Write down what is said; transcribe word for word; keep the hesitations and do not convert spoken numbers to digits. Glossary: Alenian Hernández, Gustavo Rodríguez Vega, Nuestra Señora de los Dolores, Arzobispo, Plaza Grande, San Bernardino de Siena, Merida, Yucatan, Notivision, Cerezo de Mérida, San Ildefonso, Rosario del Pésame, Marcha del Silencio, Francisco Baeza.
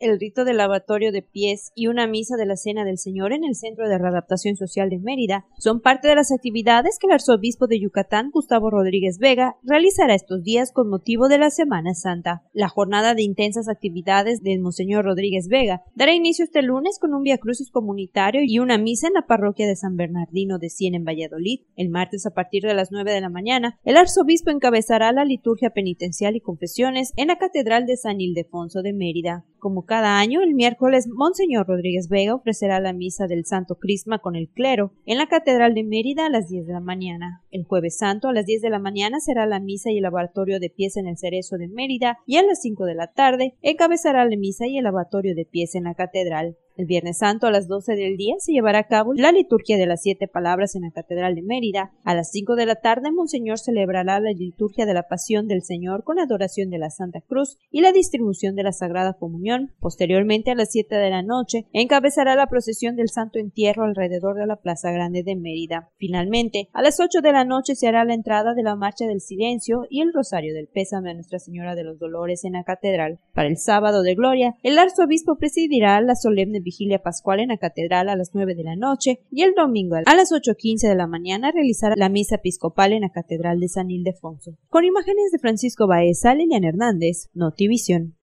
el rito del lavatorio de pies y una misa de la Cena del Señor en el Centro de Readaptación Social de Mérida son parte de las actividades que el arzobispo de Yucatán, Gustavo Rodríguez Vega, realizará estos días con motivo de la Semana Santa. La jornada de intensas actividades de Monseñor Rodríguez Vega dará inicio este lunes con un viacrucis comunitario y una misa en la parroquia de San Bernardino de Siena en Valladolid. El martes, a partir de las nueve de la mañana, el arzobispo encabezará la liturgia penitencial y confesiones en la Catedral de San Ildefonso de Mérida. Como cada año, el miércoles, Monseñor Rodríguez Vega ofrecerá la misa del Santo Crisma con el clero en la Catedral de Mérida a las diez de la mañana. El jueves santo, a las diez de la mañana, será la misa y el lavatorio de pies en el Cerezo de Mérida, y a las cinco de la tarde encabezará la misa y el lavatorio de pies en la Catedral. El Viernes Santo, a las doce del día, se llevará a cabo la liturgia de las siete palabras en la Catedral de Mérida. A las cinco de la tarde, Monseñor celebrará la liturgia de la Pasión del Señor con la adoración de la Santa Cruz y la distribución de la Sagrada Comunión. Posteriormente, a las siete de la noche, encabezará la procesión del Santo Entierro alrededor de la Plaza Grande de Mérida. Finalmente, a las ocho de la noche se hará la entrada de la Marcha del Silencio y el Rosario del Pésame a Nuestra Señora de los Dolores en la Catedral. Para el Sábado de Gloria, el arzobispo presidirá la solemne Vigilia Pascual en la Catedral a las nueve de la noche, y el domingo a las ocho quince de la mañana realizará la misa episcopal en la Catedral de San Ildefonso. Con imágenes de Francisco Baeza, Alenian Hernández, Notivision.